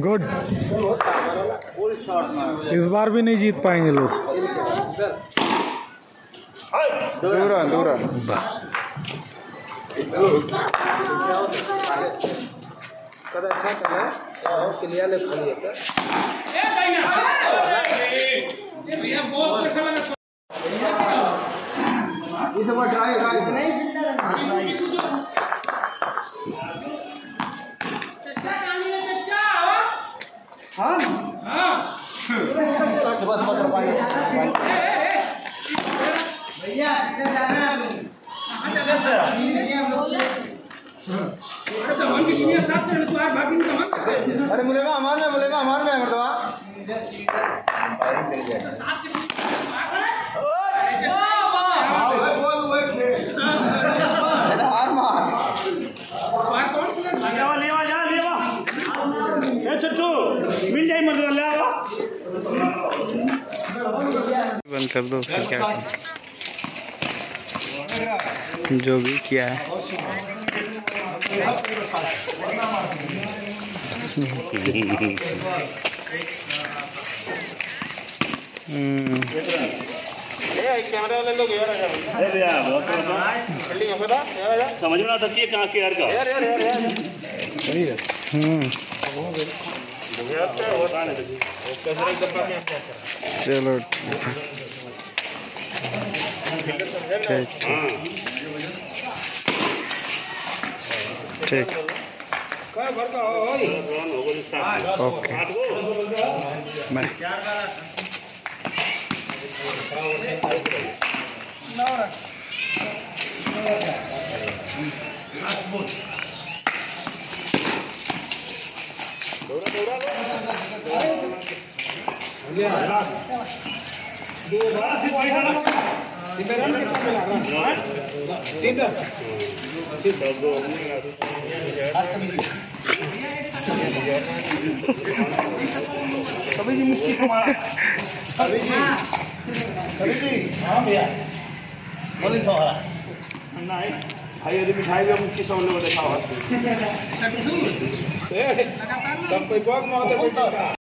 Good. इस बार भी नहीं जीत पाएंगे लोग। दूरा दूरा कर दो फिर क्या है? जो भी किया है कैमरा वाले लोग यार समझ में आता है कहाँ के चलो ठीक ओके बाय Dora आइए अभी मिठाई भी हम उसकी सामने बताओ। सब कोई बहुत मौत है।